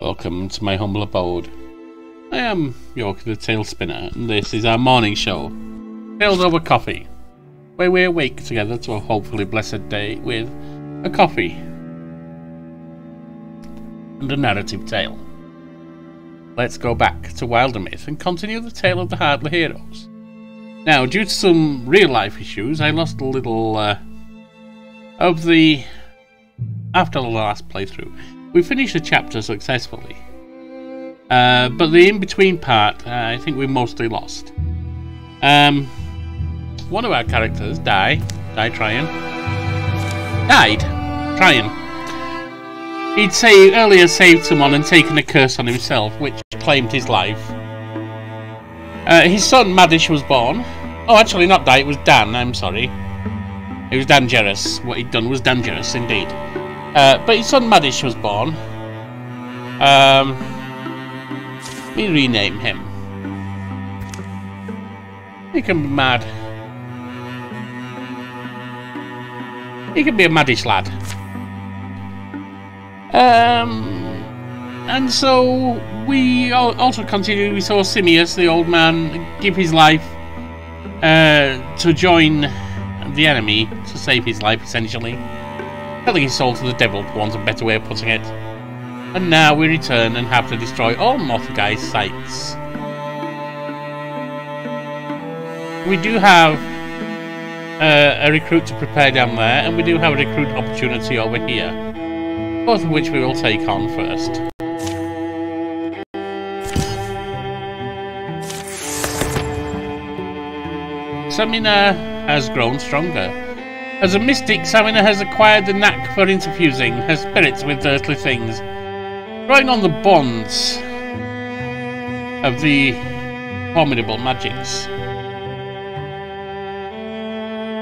Welcome to my humble abode. I am Yorkie the Talespinner, and this is our morning show, Tales Over Coffee, where we awake together to a hopefully blessed day with a coffee and a narrative tale. Let's go back to Wildermyth and continue the tale of the Hardly Heroes. Now, due to some real-life issues, I lost a little of the... after the last playthrough. We finished the chapter successfully, but the in-between part, I think we mostly lost. One of our characters, Dai Tryon. He'd earlier saved someone and taken a curse on himself, which claimed his life. His son Maddish was born. Oh, actually, not Dai. It was Dan. I'm sorry. It was dangerous. What he'd done was dangerous indeed. But his son Maddish was born. Let me rename him. He can be mad. He can be a Maddish lad. And so we also continued. We saw Simeus, the old man, give his life to join the enemy to save his life, essentially. Selling his soul to the devil, for want of a better way of putting it. And now we return and have to destroy all Mothguy's sites. We do have a recruit to prepare down there, and we do have a recruit opportunity over here, both of which we will take on first. Samina has grown stronger. As a mystic, Samina has acquired the knack for interfusing her spirits with earthly things, drawing on the bonds of the formidable magics.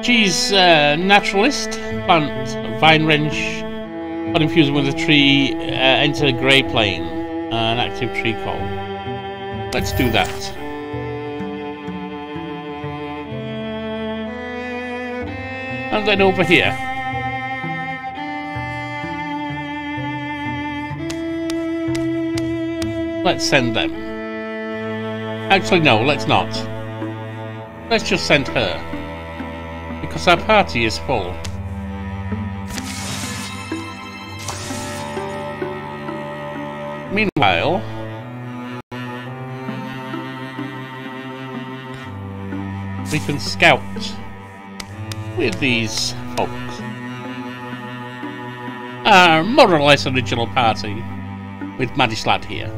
She's a naturalist, plant, vine wrench, but infusing with a tree, enter a grey plane, an active tree call. Let's do that. And then over here. Let's send them. Actually, no, let's not. Let's just send her, because our party is full. Meanwhile... we can scout with these folks. Our more or less original party with Muddy Slud here.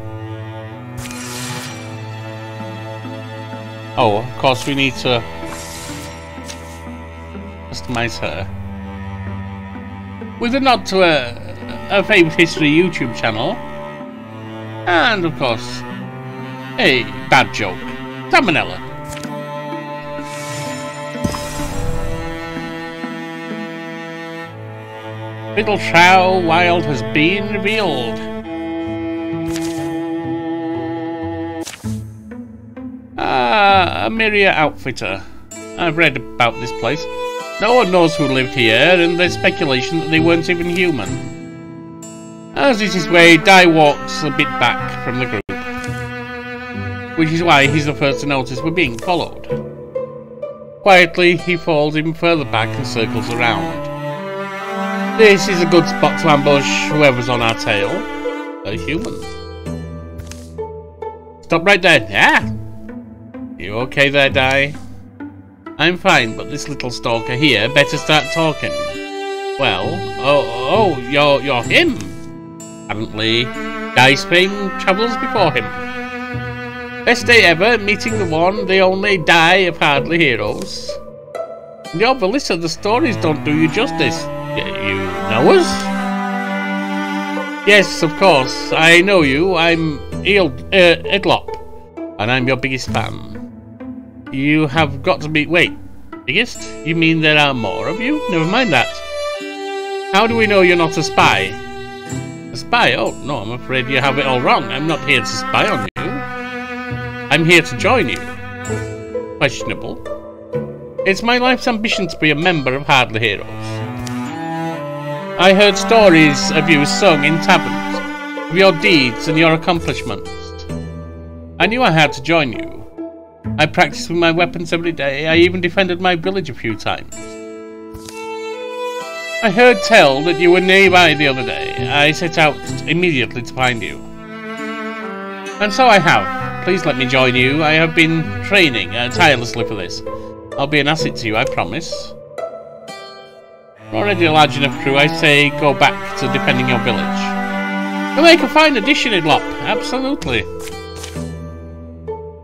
Oh, of course we need to customize her. With a nod to a famous history YouTube channel. And of course, a bad joke. Tammanella. Little Trow Wild has been revealed. Ah, a Miria Outfitter. I've read about this place. No one knows who lived here, and there's speculation that they weren't even human. As is his way, Dai walks a bit back from the group, which is why he's the first to notice we're being followed. Quietly, he falls even further back and circles around. This is a good spot to ambush whoever's on our tail. A human. Stop right there. Yeah? You okay there, Dai? I'm fine, but this little stalker here better start talking. Well, you're him. Apparently, Dai's fame travels before him. Best day ever, meeting the one, the only Dai of Hardly Heroes. And your Melissa, the stories don't do you justice. You know us? Yes, of course. I know you. I'm Edlop, and I'm your biggest fan. You have got to be... wait, biggest? You mean there are more of you? Never mind that. How do we know you're not a spy? A spy? Oh, no, I'm afraid you have it all wrong. I'm not here to spy on you. I'm here to join you. Questionable. It's my life's ambition to be a member of Hardly Heroes. I heard stories of you sung in taverns, of your deeds and your accomplishments. I knew I had to join you. I practiced with my weapons every day. I even defended my village a few times. I heard tell that you were nearby the other day. I set out immediately to find you. And so I have. Please let me join you. I have been training tirelessly for this. I'll be an asset to you, I promise. You're already a large enough crew. I say go back to defending your village. You'll make a fine addition, Edlop. Absolutely.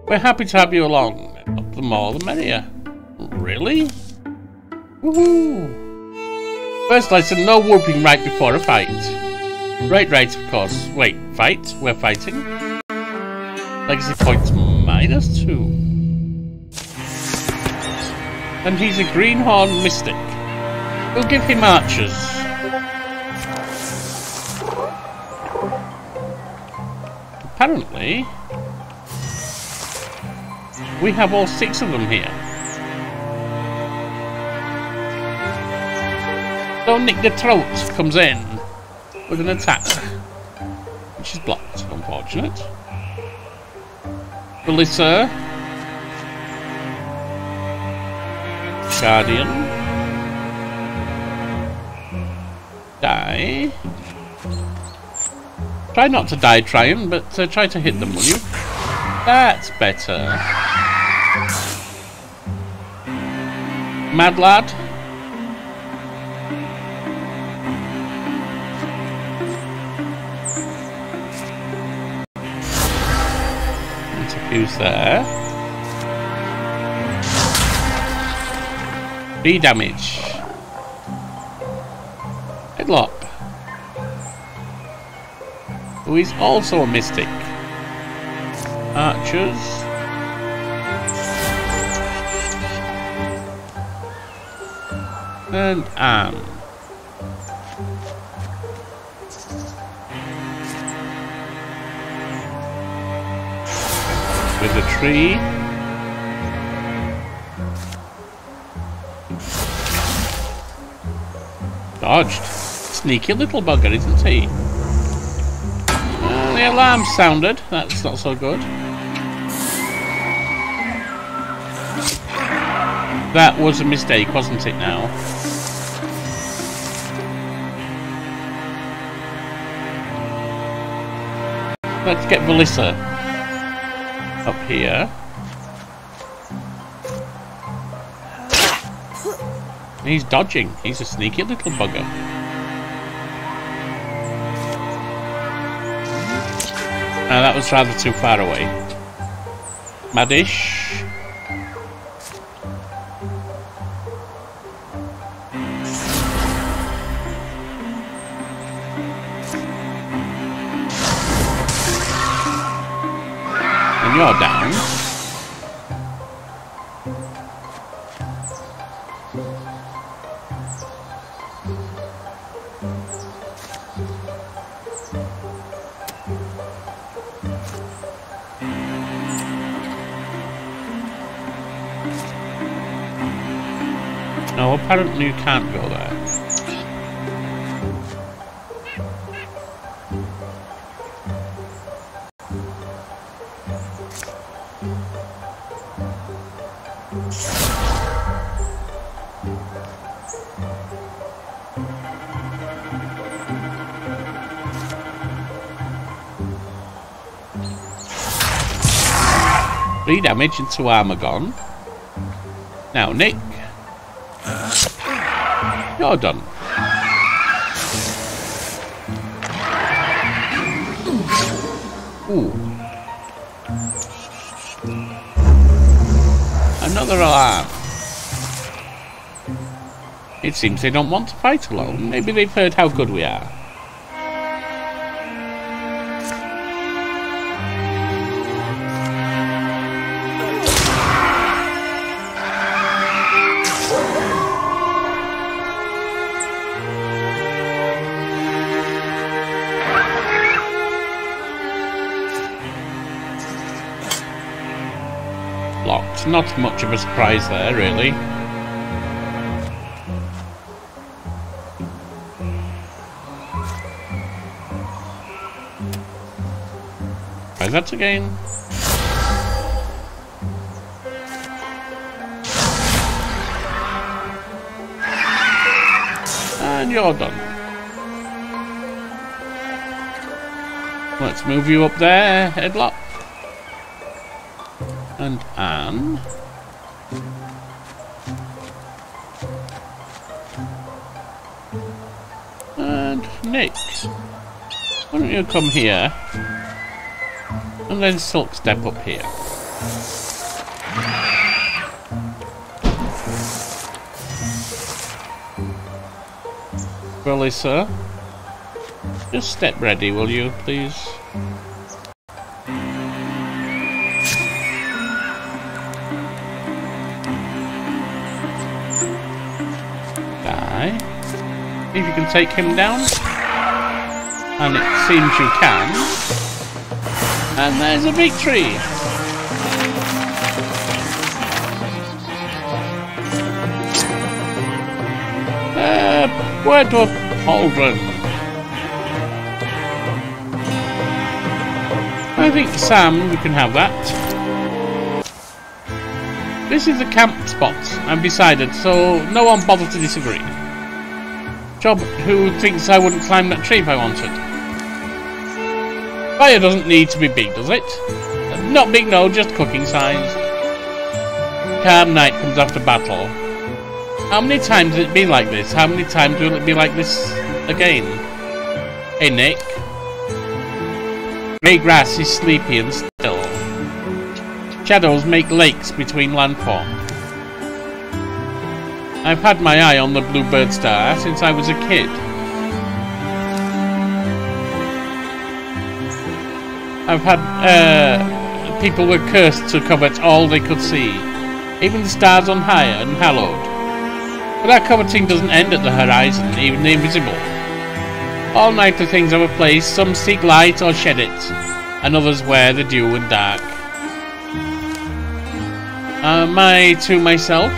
We're happy to have you along. The more the merrier. Really? Woohoo! First lesson, no whooping right before a fight. Right, of course. Wait, fight? We're fighting? Legacy points -2. And he's a greenhorn mystic. We'll give him archers. Apparently, we have all 6 of them here. Don't Nick the Throat comes in with an attack, which is blocked, unfortunate. Melissa. Guardian. Die. Try not to die, Tryon, but try to hit them, will you? That's better. Mad lad. Interfuse there. 3 damage. Edlop, who is also a mystic. Archers. And with a tree. Dodged. Sneaky little bugger, isn't he? The alarm sounded. That's not so good. That was a mistake, wasn't it now? Let's get Melissa up here. He's dodging. He's a sneaky little bugger. Now that was rather too far away. Maddish. You're down. No, apparently you can't go there. Damage and 2 armor gone. Now, Nick, you're done. Ooh. Another alarm. It seems they don't want to fight alone. Maybe they've heard how good we are. Not much of a surprise there, really. 5 minutes again. And you're done. Let's move you up there, Edlop. And Anne. And Nick. Why don't you come here? And then Silk step up here. Really, sir? Just step ready, will you, please? Die. If you can take him down. And it seems you can. And there's a victory! Word of Aldrin. I think Sam, we can have that. This is the camp spot, I've decided, so no one bothered to disagree. Job who thinks I wouldn't climb that tree if I wanted. Fire doesn't need to be big, does it? Not big, no, just cooking size. Calm night comes after battle. How many times will it be like this? How many times will it be like this again? Hey Nick. Grey grass is sleepy and still. Shadows make lakes between landform. I've had my eye on the Bluebird star since I was a kid. I've had people were cursed to covet all they could see. Even the stars on high are unhallowed. But our coveting doesn't end at the horizon, even the invisible. All nightly things have a place, some seek light or shed it, and others wear the dew and dark. Am I to myself?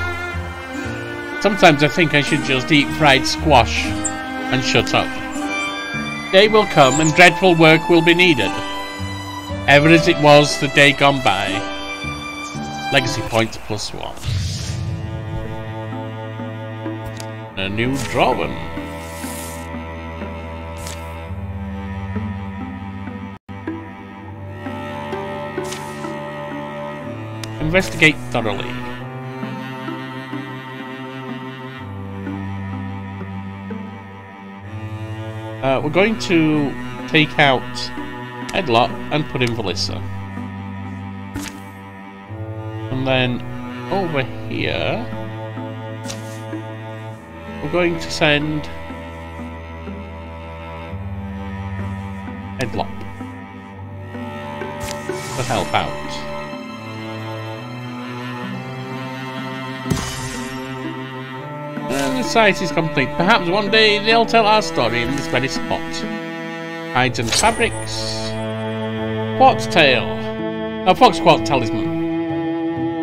Sometimes I think I should just eat fried squash and shut up. Day will come and dreadful work will be needed, ever as it was the day gone by. Legacy points +1. A new drawing. Investigate thoroughly. We're going to take out Edlock and put in Melissa. And then over here we're going to send Edlop to help out. And the site is complete. Perhaps one day they'll tell our story in this very spot. Hides and fabrics. Quartz tail. A fox quartz talisman.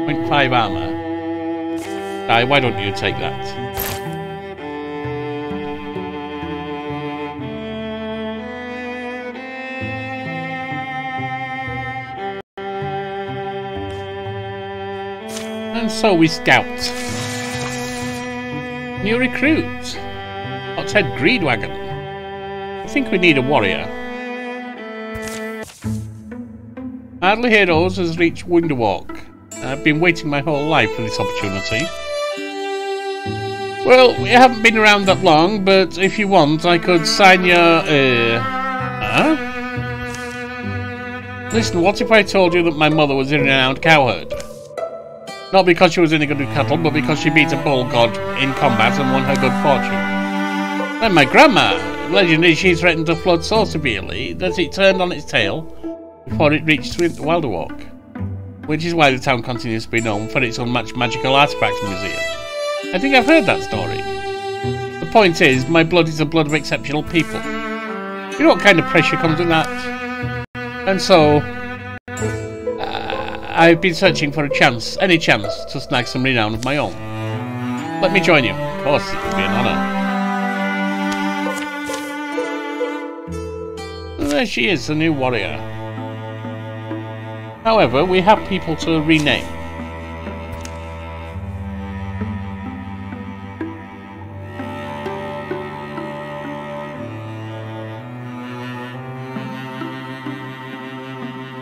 0.5 armor. Dai, why don't you take that? And so we scout. New recruit. Ted Greedwagon. I think we need a warrior. Hardly Heroes has reached Windwalk. I've been waiting my whole life for this opportunity. Well, we haven't been around that long, but if you want, I could sign your... Huh? Listen, what if I told you that my mother was a renowned cowherd? Not because she was any good with cattle, but because she beat a bull god in combat and won her good fortune. Then my grandma, legendary, she threatened to flood so severely that it turned on its tail before it reached Wilderwalk, which is why the town continues to be known for its unmatched magical artifacts museum. I think I've heard that story. The point is, my blood is the blood of exceptional people. You know what kind of pressure comes in that? And so... I've been searching for a chance, any chance, to snag some renown of my own. Let me join you. Of course, it would be an honor. And there she is, the new warrior. However, we have people to rename.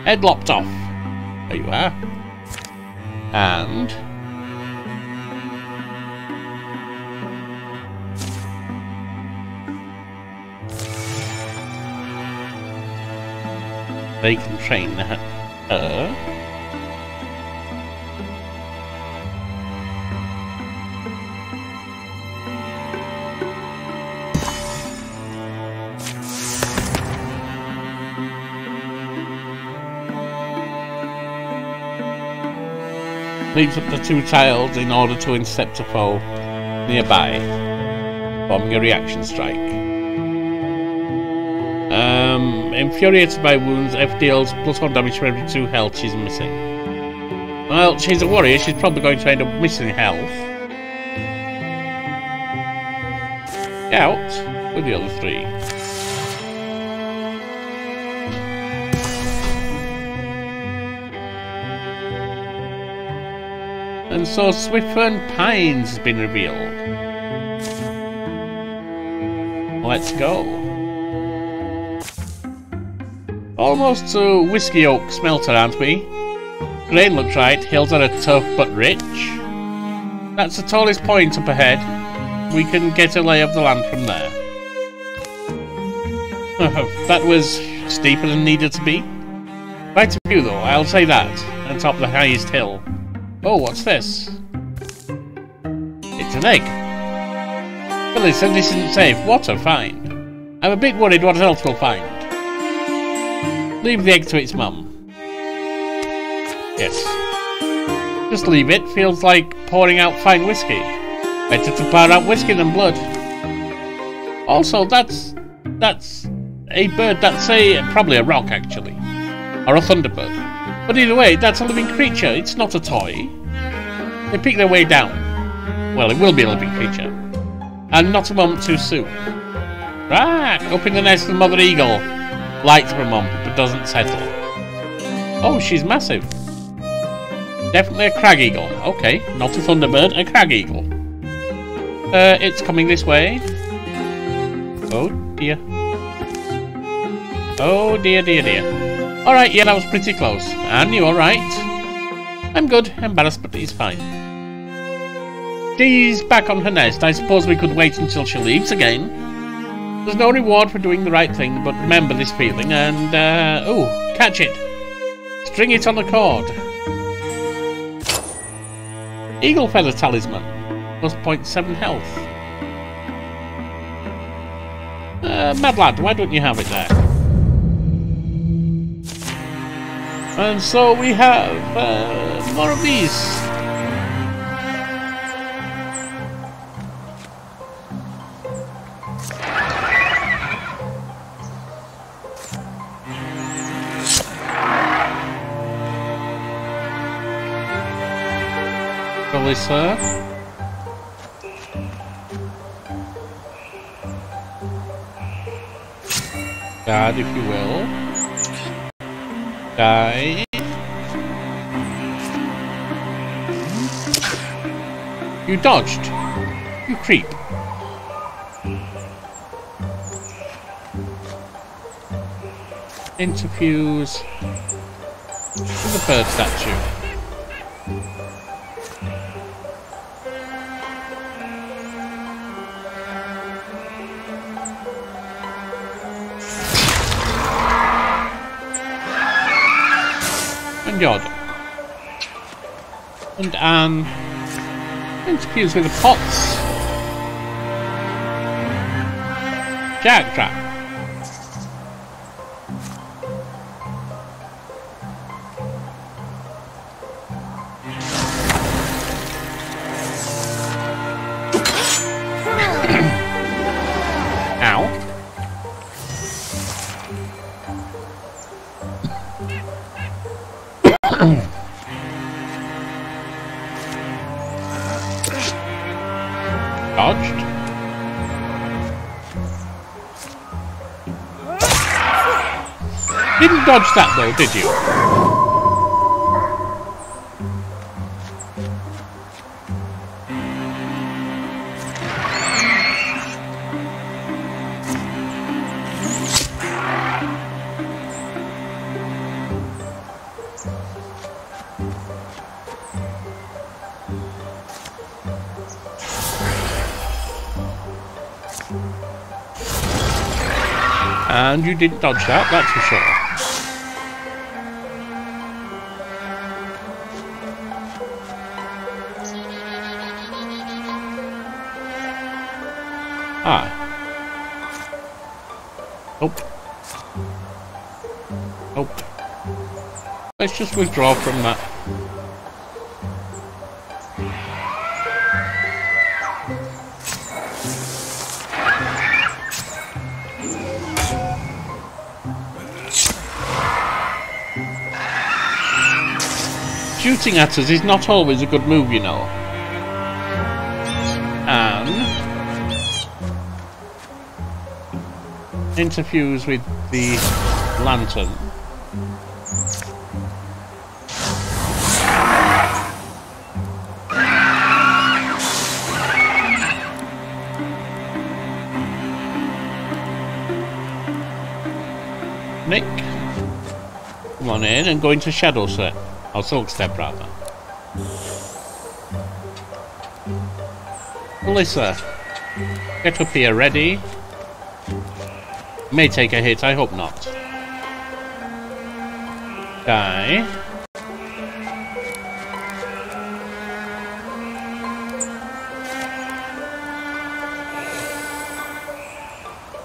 Edlop off. There you are. And they can train her. Leaves up the two tiles in order to intercept a foe nearby, forming a reaction strike. Infuriated by wounds, F deals +1 damage for every 2 health she's missing. Well, she's a warrior, she's probably going to end up missing health. Out with the other 3. And so Swift Fern Pines has been revealed. Let's go. Almost to Whiskey Oak Smelter, aren't we? Grain looks right, hills are tough but rich. That's the tallest point up ahead. We can get a lay of the land from there. That was steeper than needed to be. Right view though, I'll say that, on top of the highest hill. Oh, what's this? It's an egg. Well, it's a decent save. What a find. I'm a bit worried what else we'll find. Leave the egg to its mum. Yes. Just leave it. Feels like pouring out fine whiskey. Better to pour out whiskey than blood. Also, that's a bird. That's probably a rock, actually. Or a thunderbird. But either way, that's a living creature, it's not a toy. They pick their way down. Well, it will be a living creature. And not a moment too soon. Right, up in the nest of the mother eagle. Likes her mum, but doesn't settle. Oh, she's massive. Definitely a crag eagle. Okay, not a thunderbird, a crag eagle. It's coming this way. Oh, dear. Oh, dear, dear, dear. Alright, yeah, that was pretty close. And you alright? I'm good, embarrassed, but he's fine. She's back on her nest. I suppose we could wait until she leaves again. There's no reward for doing the right thing, but remember this feeling and, ooh, catch it. String it on a cord. Eagle Feather Talisman. +0.7 health. Mad lad, why don't you have it there? And so we have more of these. Probably, sir. Guard, if you will. Die. You dodged. You creep. Interfuse with the bird statue. God. And interfuse with the pots. Jack trap. Dodged that though, did you? And you didn't dodge that, that's for sure. Ah. Nope. Nope. Let's just withdraw from that. Shooting at us is not always a good move, you know. And interfuse with the lantern. Nick, come on in and go into shadow set. I'll Silk Step rather. Melissa, get up here ready. May take a hit, I hope not. Dai.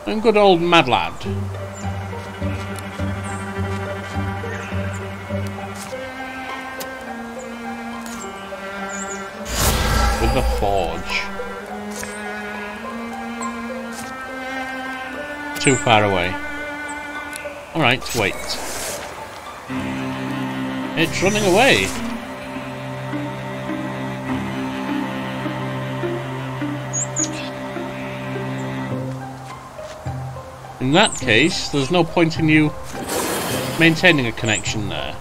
And good old Mad Lad. The forge. Too far away. Alright, wait. It's running away. In that case, there's no point in you maintaining a connection there.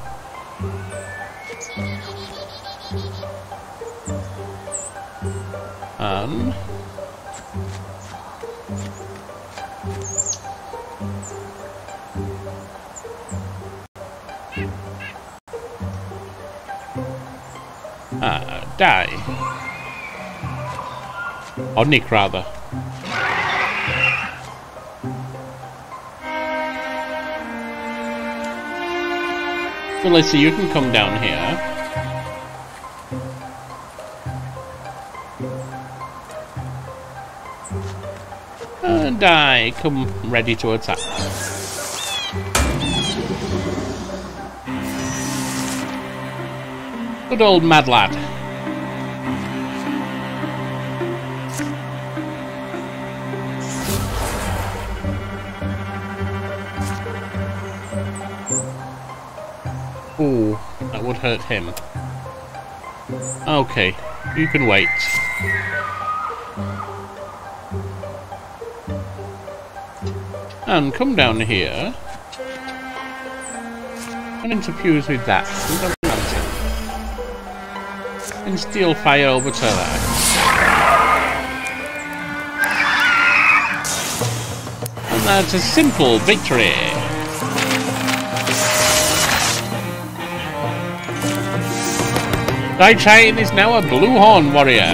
Dai. Or Nick, rather. Melissa, you can come down here. And I come ready to attack. Good old Mad Lad. Ooh, that would hurt him. Okay, you can wait. And come down here and interfuse with that. And steal fire over to that. And that's a simple victory. Daichain is now a Blue Horn Warrior.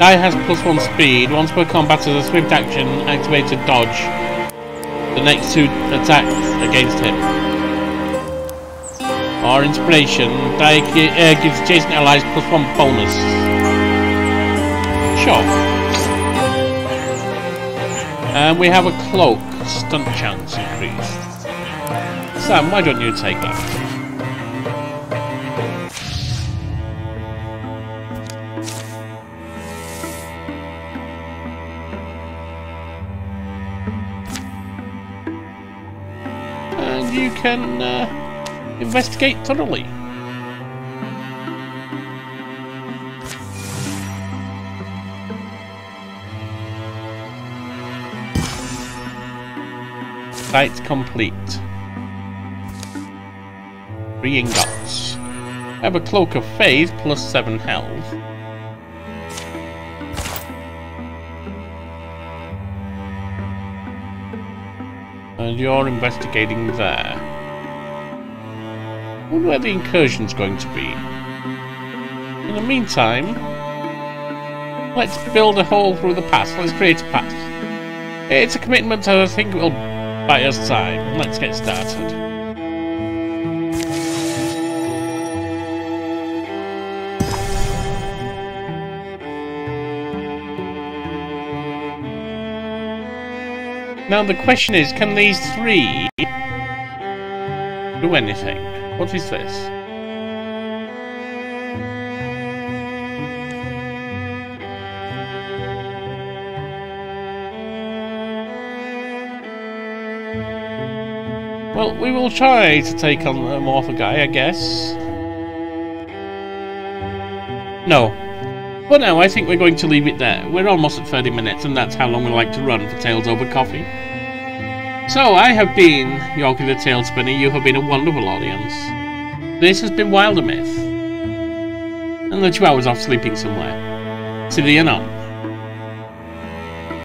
Dai has +1 speed. Once per combat as a swift action, activated dodge. The next two attacks against him. Or inspiration. Dai gives adjacent allies +1 bonus. Sure. And we have a cloak. Stunt chance increased. Sam, why don't you take that? Can investigate thoroughly. Site complete. 3 ingots. I have a cloak of phase +7 health. And you're investigating there. I wonder where the incursion's going to be. In the meantime, Let's build a hole through the pass. Let's create a path. It's a commitment that I think will buy us time. Let's get started. Now the question is, can these three do anything? What is this? Well, we will try to take on the Morpher guy, I guess. No. But no, I think we're going to leave it there. We're almost at 30 minutes, and that's how long we like to run for Tales Over Coffee. So, I have been Yorkie the Talespinner. You have been a wonderful audience. This has been Wildermyth. And the Trow is off sleeping somewhere. See you anon.